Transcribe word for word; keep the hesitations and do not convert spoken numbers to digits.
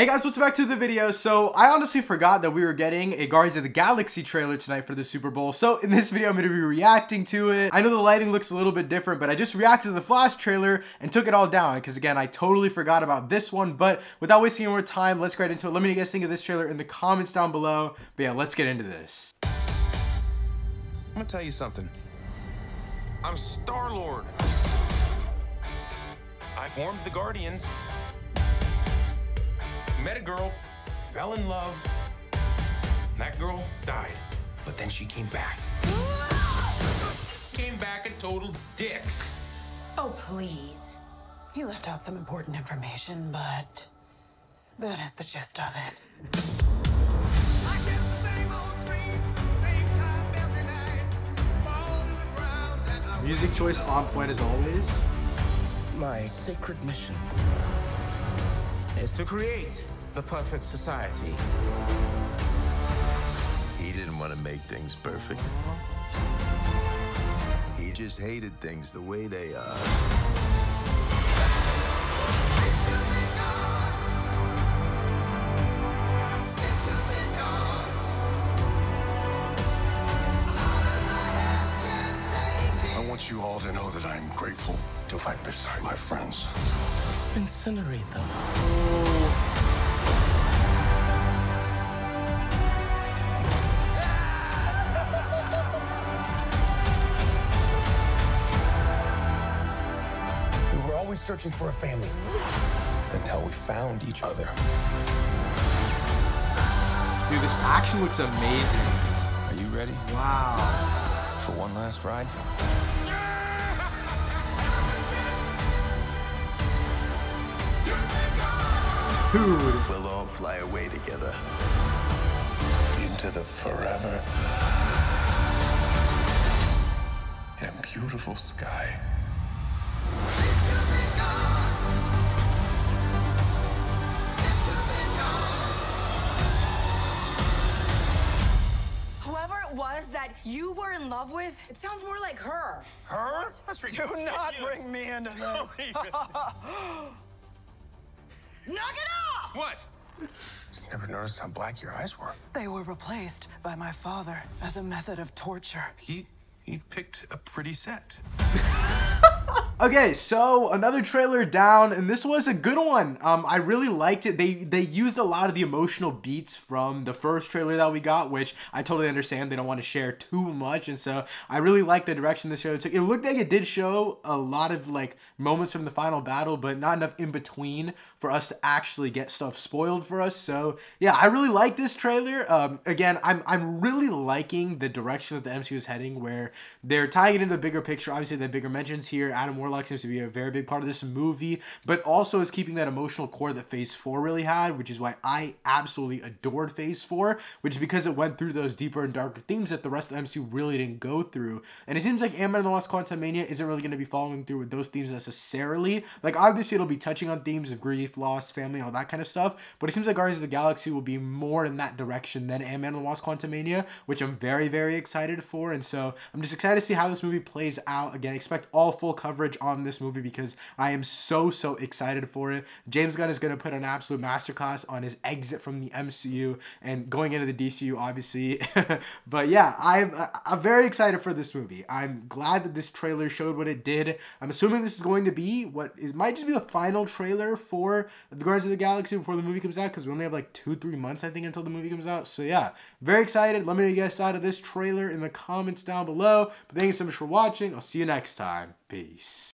Hey guys, welcome back to the video. So I honestly forgot that we were getting a Guardians of the Galaxy trailer tonight for the Super Bowl. So in this video, I'm going to be reacting to it. I know the lighting looks a little bit different, but I just reacted to the Flash trailer and took it all down because again, I totally forgot about this one. But without wasting any more time, let's get right into it. Let me know what you guys think of this trailer in the comments down below. But yeah, let's get into this. I'm going to tell you something. I'm Star-Lord. I formed the Guardians. Met a girl, fell in love. That girl died, but then she came back. Came back a total dick. Oh, please. You left out some important information, but that is the gist of it. I can save old dreams, same time every night. Fall to the ground and I music choice on point as always. My sacred mission is to create the perfect society. He didn't want to make things perfect. He just hated things the way they are. I want you all to know that I'm grateful to fight beside my friends. Incinerate them. We were always searching for a family until we found each other. Dude, this action looks amazing. Are you ready? Wow. For one last ride? Dude. We'll all fly away together into the forever and beautiful sky. Whoever it was that you were in love with, it sounds more like her. Her? That's ridiculous. Do not bring me into this. Knock it off! What? I just never noticed how black your eyes were. They were replaced by my father as a method of torture. He he picked a pretty set. Okay, so another trailer down, and this was a good one. Um, I really liked it. They they used a lot of the emotional beats from the first trailer that we got, which I totally understand. They don't want to share too much, and so I really liked the direction this trailer took. It looked like it did show a lot of like moments from the final battle, but not enough in between for us to actually get stuff spoiled for us. So yeah, I really like this trailer. Um, again, I'm I'm really liking the direction that the M C U is heading, where they're tying it into the bigger picture. Obviously, the bigger mentions here. Adam Warlock seems to be a very big part of this movie, but also is keeping that emotional core that phase four really had, which is why I absolutely adored phase four, which is because it went through those deeper and darker themes that the rest of the M C U really didn't go through. And it seems like Ant-Man and the Lost Quantumania isn't really going to be following through with those themes necessarily. Like, obviously it'll be touching on themes of grief, loss, family, all that kind of stuff, but it seems like Guardians of the Galaxy will be more in that direction than Ant-Man and the Lost Quantumania, which I'm very, very excited for. And so I'm just excited to see how this movie plays out. Again, expect all full coverage on this movie because I am so so excited for it. James Gunn is going to put an absolute masterclass on his exit from the M C U and going into the D C U, obviously. But yeah, I'm, I'm very excited for this movie. I'm glad that this trailer showed what it did. I'm assuming this is going to be what is might just be the final trailer for the Guardians of the Galaxy before the movie comes out, because we only have like two three months I think until the movie comes out. So yeah, very excited. Let me know what you guys thought of this trailer in the comments down below. But thank you so much for watching. I'll see you next time. Peace.